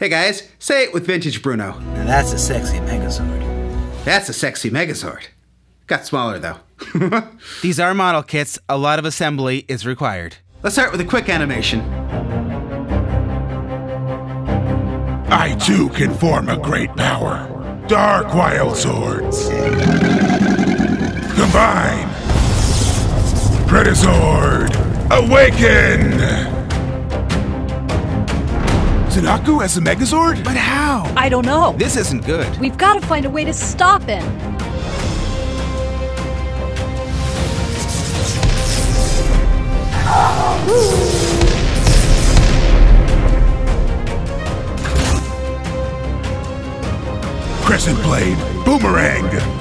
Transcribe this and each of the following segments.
Hey guys, say it with vintage Bruno. Now that's a sexy Megazord. That's a sexy Megazord. Got smaller though. These are model kits. A lot of assembly is required. Let's start with a quick animation. I too can form a great power. Dark Wildzords. Combine. Predazord. Awaken. Zenaku as a Megazord? But how? I don't know. This isn't good. We've got to find a way to stop him. Crescent Blade, Boomerang.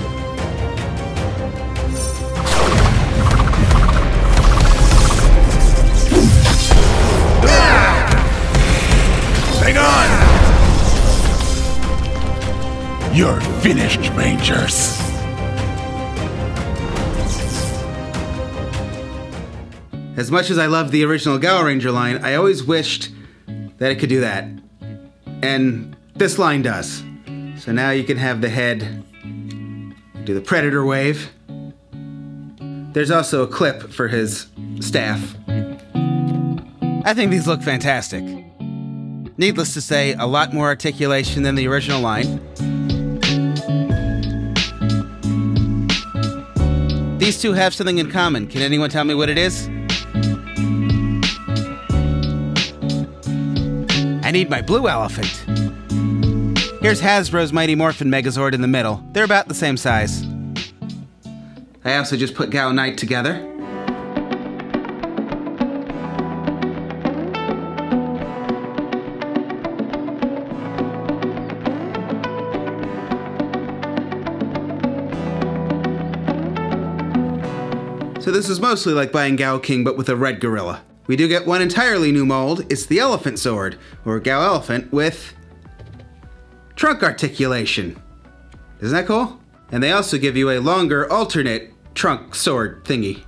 Hang on! You're finished, Rangers. As much as I loved the original Gaoranger line, I always wished that it could do that. And this line does. So now you can have the head do the Predator wave. There's also a clip for his staff. I think these look fantastic. Needless to say, a lot more articulation than the original line. These two have something in common. Can anyone tell me what it is? I need my blue elephant. Here's Hasbro's Mighty Morphin Megazord in the middle. They're about the same size. I also just put Gao Knight together. So this is mostly like buying Gao King, but with a red gorilla. We do get one entirely new mold. It's the Elephant Sword, or Gao Elephant, with trunk articulation. Isn't that cool? And they also give you a longer alternate trunk sword thingy.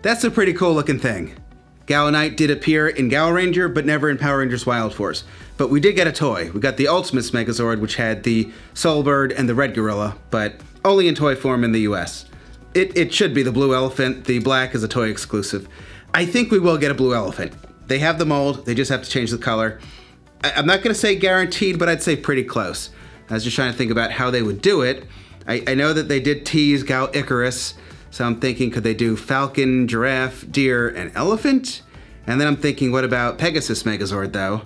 That's a pretty cool looking thing. Gao Knight did appear in Gaoranger, but never in Power Rangers Wild Force. But we did get a toy. We got the Ultimus Megazord, which had the Soulbird and the Red Gorilla, but only in toy form in the US. It should be the Blue Elephant. The black is a toy exclusive. I think we will get a blue elephant. They have the mold, they just have to change the color. I'm not gonna say guaranteed, but I'd say pretty close. I was just trying to think about how they would do it. I know that they did tease Gao Icarus, so I'm thinking, could they do falcon, giraffe, deer, and elephant? And then I'm thinking, what about Pegasus Megazord though?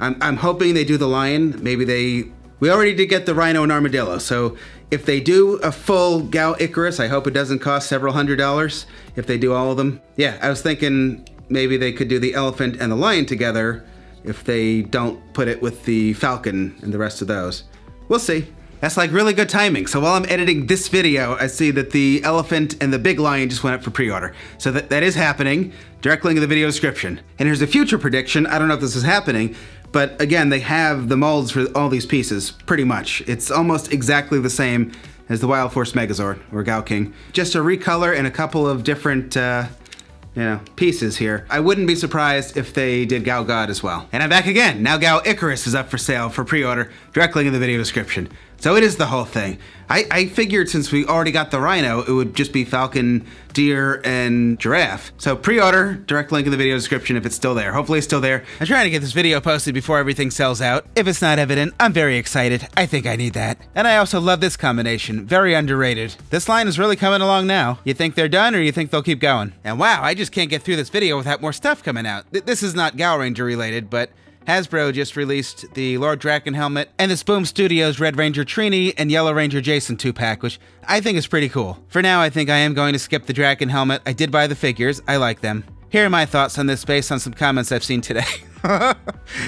I'm hoping they do the lion. Maybe they, we already did get the rhino and armadillo, so if they do a full Gao Icarus, I hope it doesn't cost several $100 if they do all of them. Yeah, I was thinking maybe they could do the elephant and the lion together if they don't put it with the falcon and the rest of those. We'll see. That's like really good timing. So while I'm editing this video, I see that the elephant and the big lion just went up for pre-order. So that is happening. Direct link in the video description. And here's a future prediction. I don't know if this is happening, but again, they have the molds for all these pieces, pretty much. It's almost exactly the same as the Wild Force Megazord, or Gao King. Just a recolor and a couple of different, pieces here. I wouldn't be surprised if they did Gao God as well. And I'm back again. Now Gao Icarus is up for sale for pre-order, direct link in the video description. So it is the whole thing. I figured since we already got the rhino, it would just be falcon, deer, and giraffe. So pre-order, direct link in the video description if it's still there. Hopefully it's still there. I'm trying to get this video posted before everything sells out. If it's not evident, I'm very excited. I think I need that. And I also love this combination, very underrated. This line is really coming along now. You think they're done or you think they'll keep going? And wow, I just can't get through this video without more stuff coming out. This is not Gaoranger related, but Hasbro just released the Lord Drakkon helmet and this Boom Studios Red Ranger Trini and Yellow Ranger Jason 2-pack, which I think is pretty cool. For now, I think I am going to skip the Drakkon helmet. I did buy the figures. I like them. Here are my thoughts on this based on some comments I've seen today.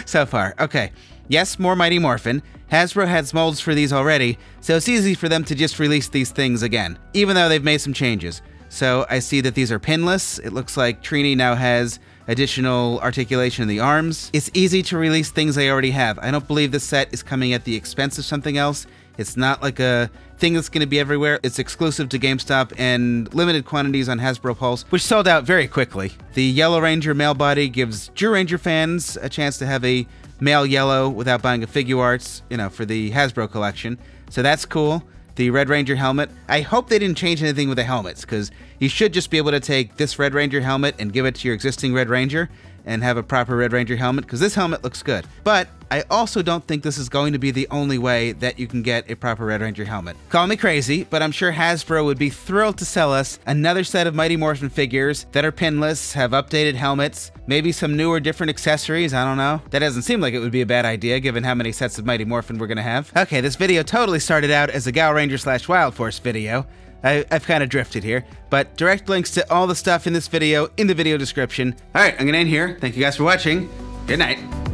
So far, okay. Yes, more Mighty Morphin. Hasbro has molds for these already, so it's easy for them to just release these things again, even though they've made some changes. So I see that these are pinless. It looks like Trini now has additional articulation in the arms. It's easy to release things I already have. I don't believe this set is coming at the expense of something else. It's not like a thing that's gonna be everywhere. It's exclusive to GameStop and limited quantities on Hasbro Pulse, which sold out very quickly. The Yellow Ranger male body gives Duranger fans a chance to have a male yellow without buying a Figuarts, you know, for the Hasbro collection. So that's cool. The Red Ranger helmet. I hope they didn't change anything with the helmets, because you should just be able to take this Red Ranger helmet and give it to your existing Red Ranger and have a proper Red Ranger helmet, because this helmet looks good. But I also don't think this is going to be the only way that you can get a proper Red Ranger helmet. Call me crazy, but I'm sure Hasbro would be thrilled to sell us another set of Mighty Morphin figures that are pinless, have updated helmets, maybe some new or different accessories, I don't know. That doesn't seem like it would be a bad idea, given how many sets of Mighty Morphin we're gonna have. Okay, this video totally started out as a Gaoranger / Wild Force video. I've kind of drifted here, but direct links to all the stuff in this video in the video description. All right, I'm gonna end here. Thank you guys for watching. Good night.